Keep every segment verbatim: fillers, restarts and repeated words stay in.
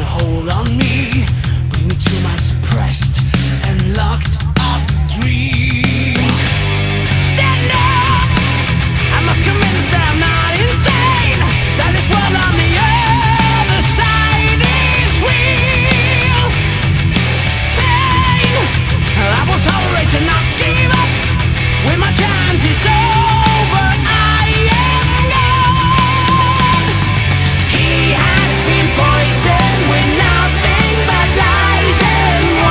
a hold on me, bring me to my suppressed and locked up dreams. Stand up, I must convince that I'm not insane, that this world on the other side is real. Pain, I won't tolerate to not give up when my time's is over. He has been poisoned with nothing but lies and lies.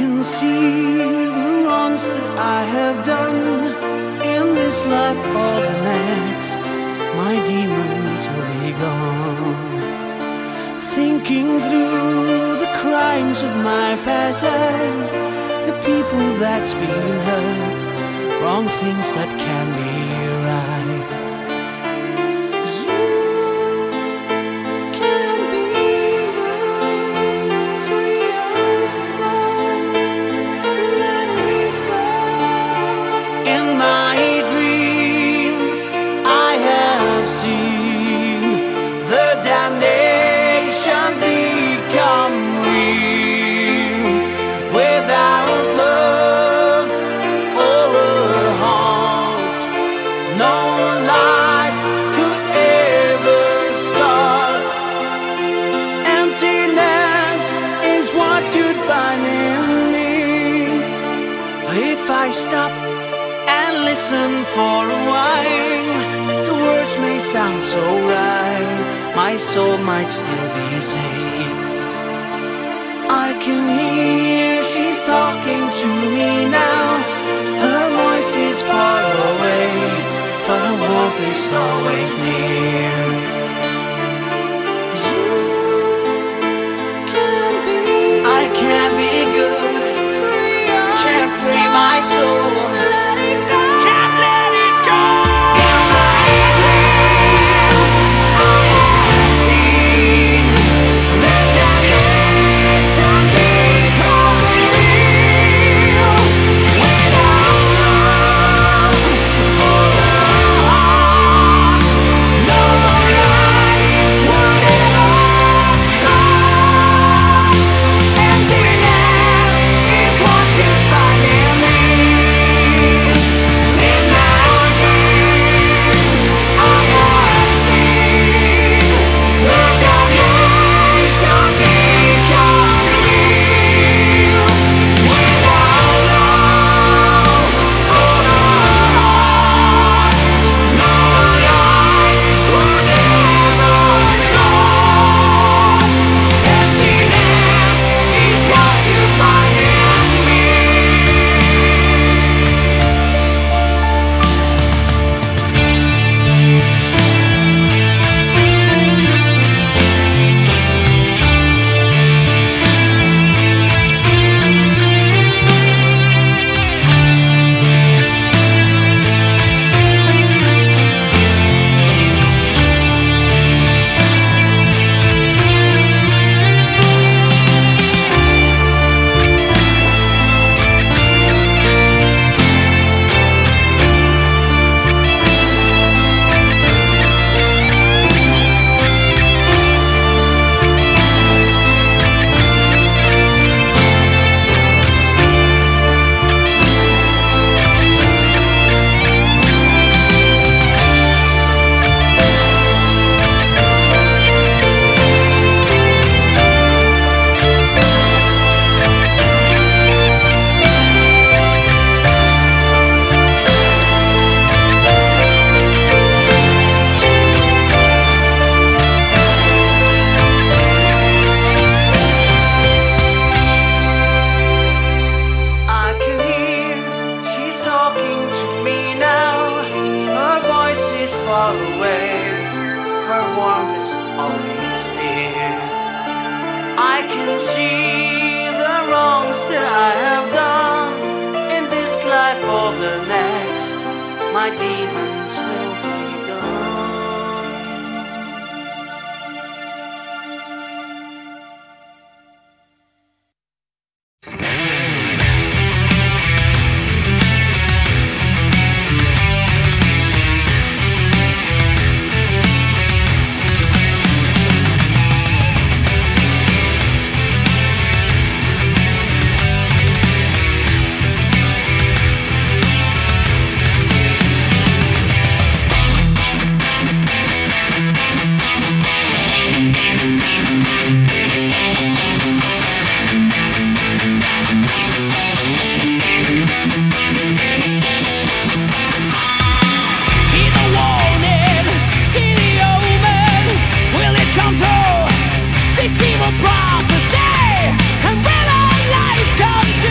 can see the wrongs that I have done in this life or the next. My demons will be gone. Thinking through the crimes of my past life, the people that's been hurt, wrong things that can be right. If I stop and listen for a while, the words may sound so right, my soul might still be safe. I can hear she's talking to me now. Her voice is far away, but her walk is always near. Her warmth is always near. I can see the wrongs that I have done in this life or the next. My demons will be prophecy, and when our life comes to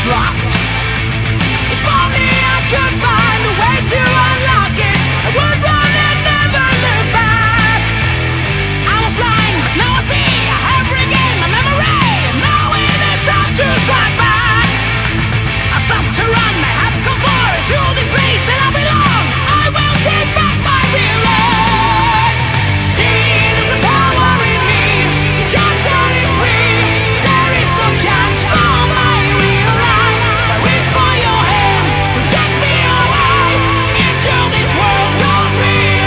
is locked. If only I could find a way to unlock it, I would run and never look back. I was blind, now I see. I have regained my memory, and now it is time to strike back. I stopped to run, I have come forward to this place that I belong. I will take back my real life. See, there's a power in me, you can't set it free. There is no chance for my real life. I reach for your hand, take me away into this world called real life.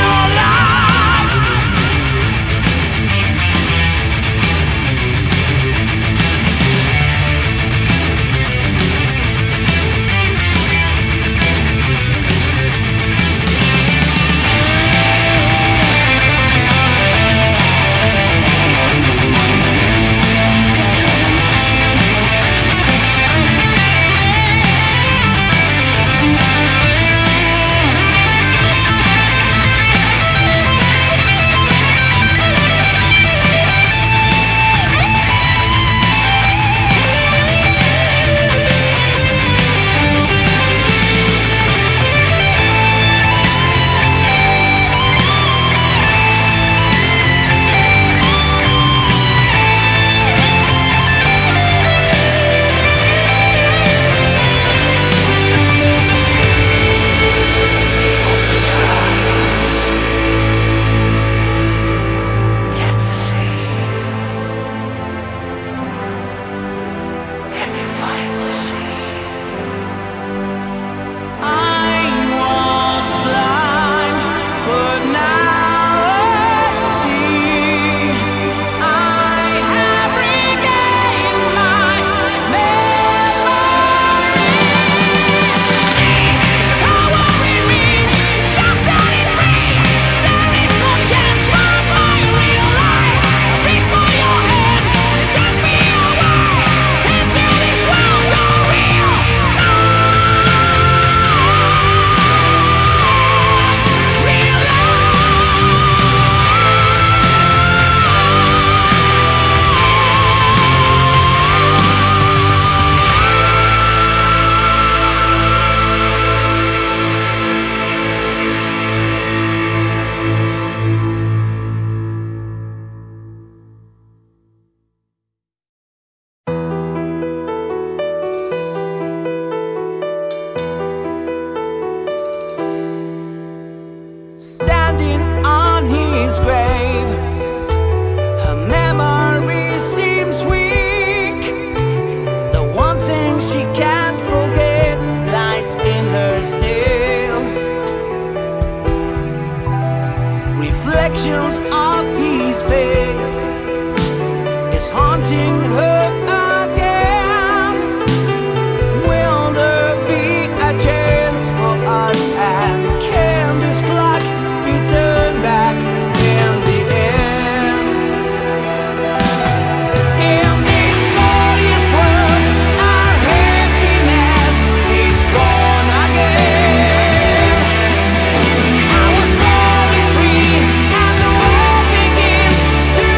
To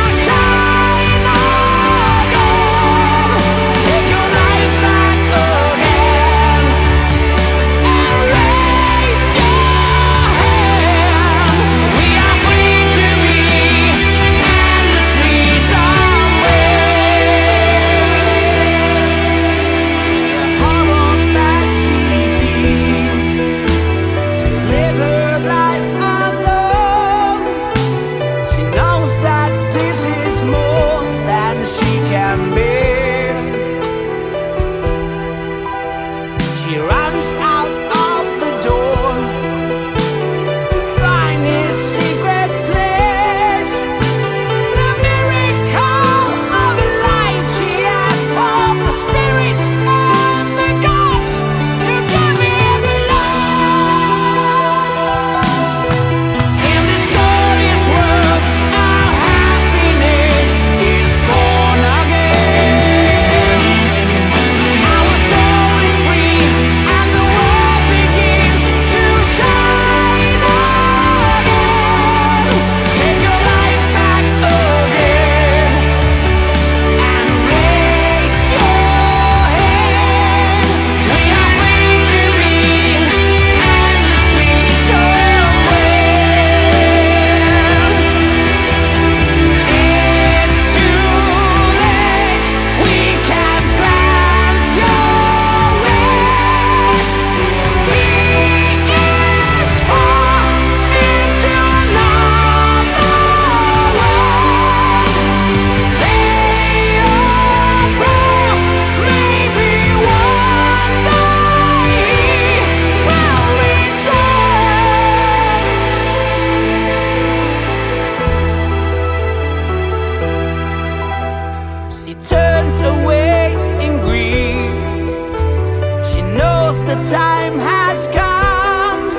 time has come.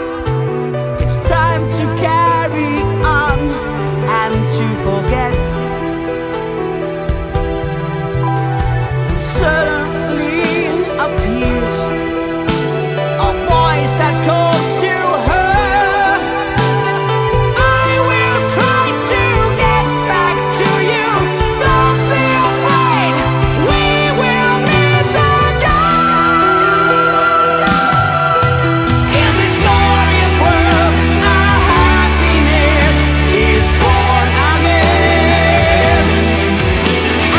It's time to carry on and to forget. And suddenly appears a voice that calls to her. I will try to get back to you. Don't be afraid, we will meet again. In this glorious world, our happiness is born again.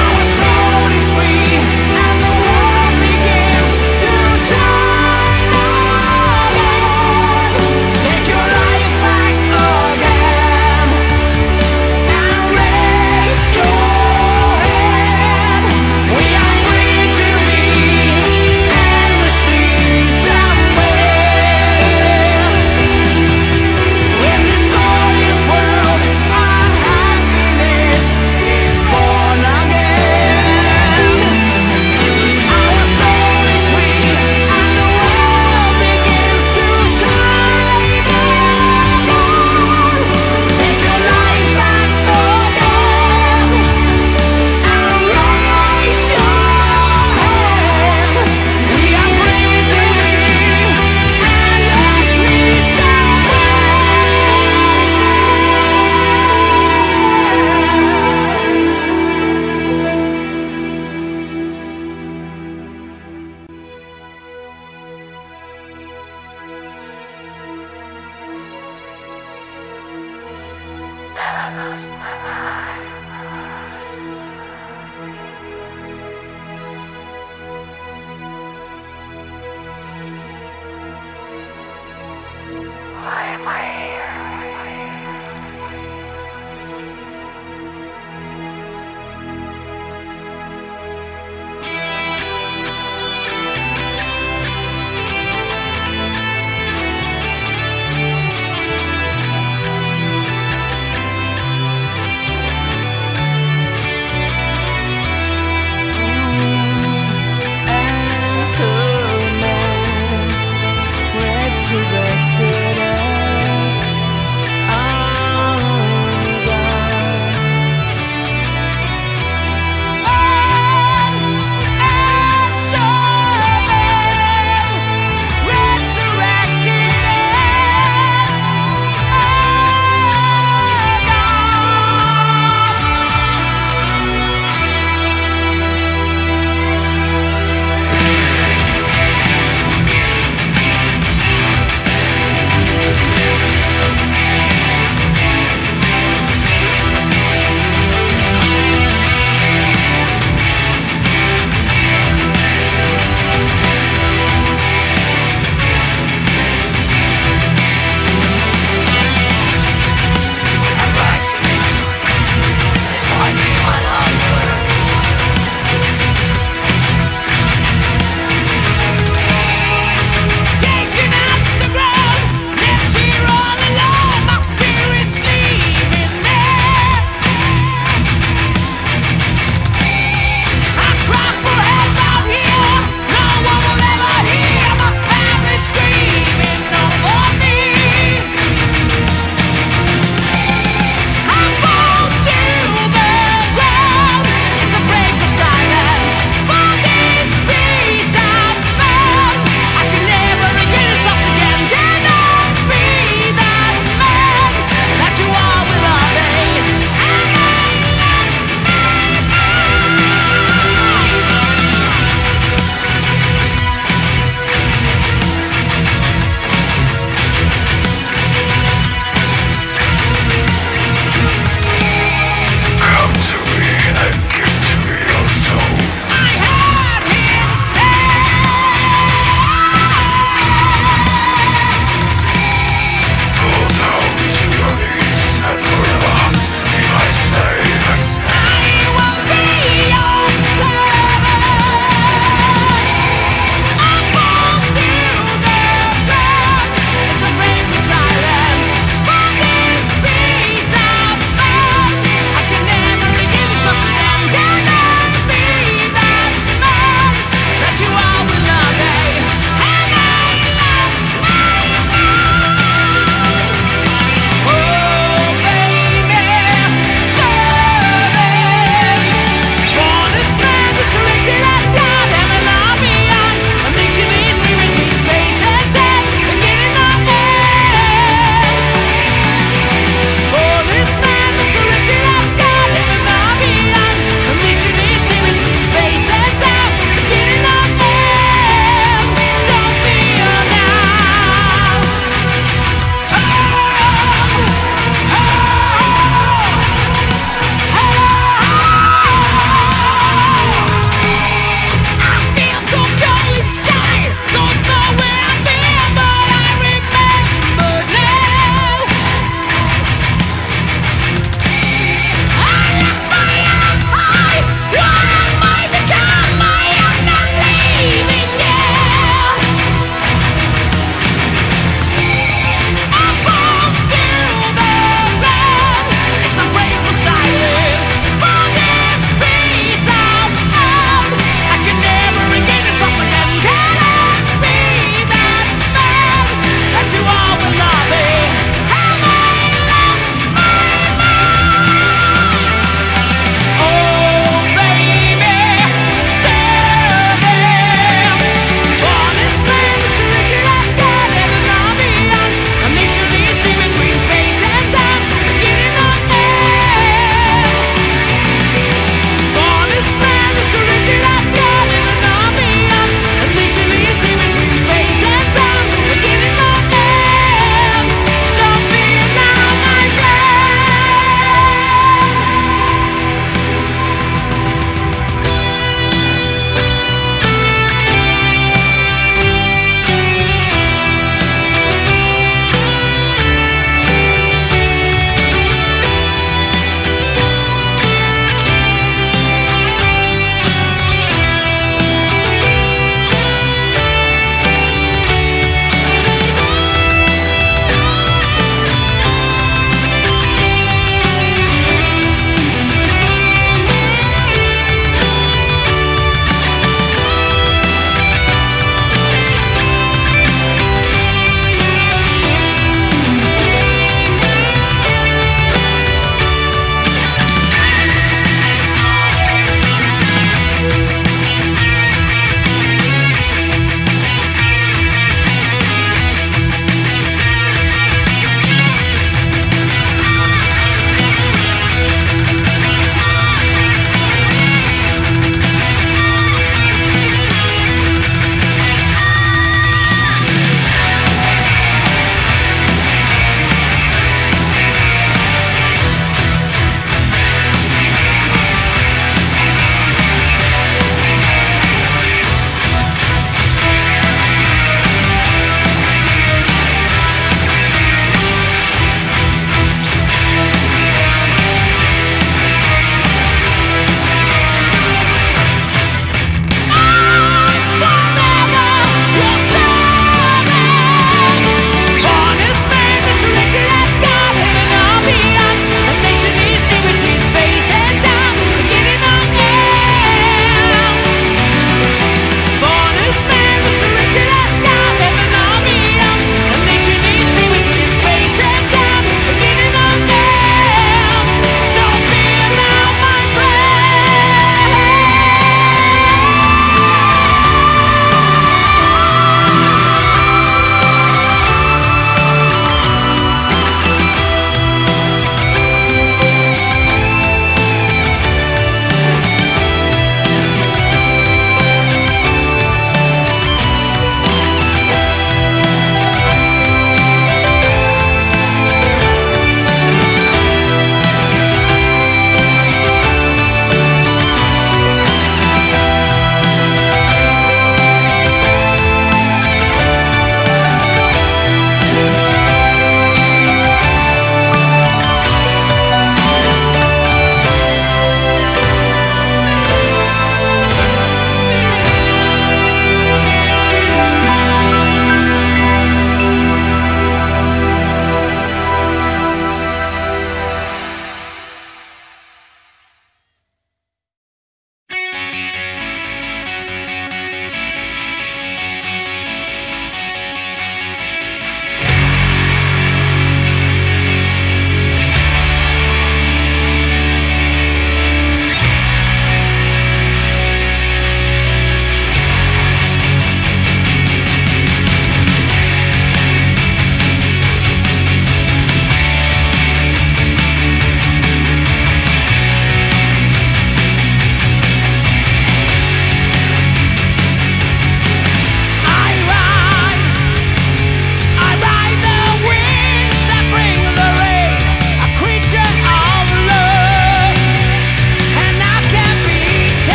Our soul is free and the world begins to shine again. Take your life back again and raise your head. We are free to be and receive somewhere. In this glorious world, our happiness is born again. Our soul is free and the world begins to shine again. Take your life back again and raise your head. We are free to be and let's be somewhere. I lost my mind.